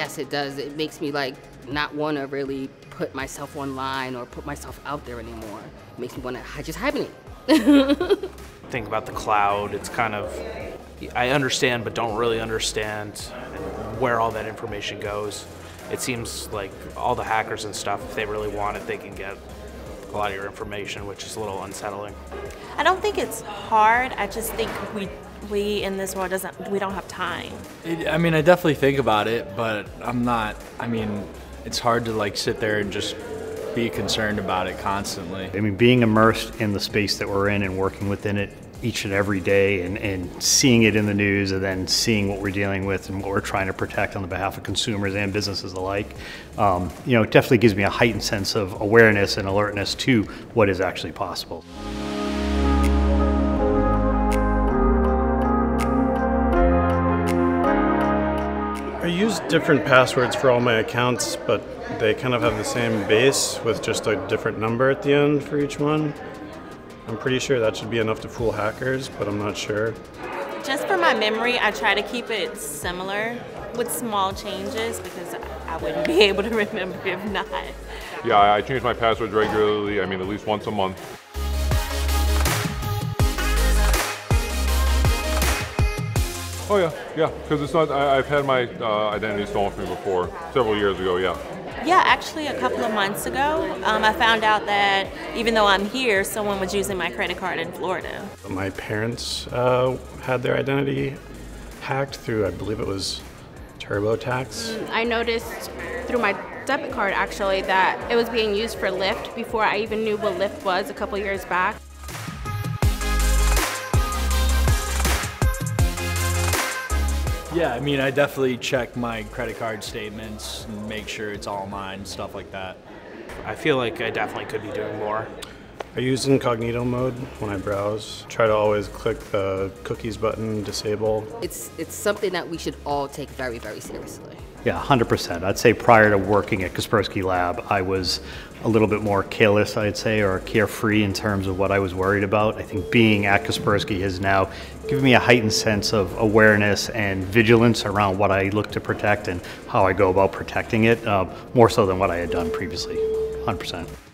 yes, it does. It makes me like not want to really put myself online or put myself out there anymore. It makes me want to just hibernate. Think about the cloud. It's kind of, I understand but don't really understand where all that information goes. It seems like all the hackers and stuff, if they really want it, they can get a lot of your information, which is a little unsettling. I don't think it's hard. I just think we in this world don't have time. I mean, I definitely think about it, but I'm not, I mean, it's hard to like sit there and just be concerned about it constantly. I mean, being immersed in the space that we're in and working within it each and every day and seeing it in the news and then seeing what we're dealing with and what we're trying to protect on the behalf of consumers and businesses alike, you know, it definitely gives me a heightened sense of awareness and alertness to what is actually possible. I use different passwords for all my accounts, but they kind of have the same base with just a different number at the end for each one. I'm pretty sure that should be enough to fool hackers, but I'm not sure. Just for my memory, I try to keep it similar with small changes because I wouldn't be able to remember if not. Yeah, I change my passwords regularly, I mean at least once a month. Oh yeah, because it's not, I've had my identity stolen from me before, several years ago, yeah. Yeah, actually a couple of months ago, I found out that even though I'm here, someone was using my credit card in Florida. My parents had their identity hacked through, I believe it was TurboTax. I noticed through my debit card actually that it was being used for Lyft before I even knew what Lyft was a couple years back. Yeah, I mean, I definitely check my credit card statements and make sure it's all mine, stuff like that. I feel like I definitely could be doing more. I use incognito mode when I browse. Try to always click the cookies button, disable. It's something that we should all take very, very seriously. Yeah, 100%. I'd say prior to working at Kaspersky Lab, I was a little bit more careless, I'd say, or carefree in terms of what I was worried about. I think being at Kaspersky has now given me a heightened sense of awareness and vigilance around what I look to protect and how I go about protecting it, more so than what I had done previously, 100%.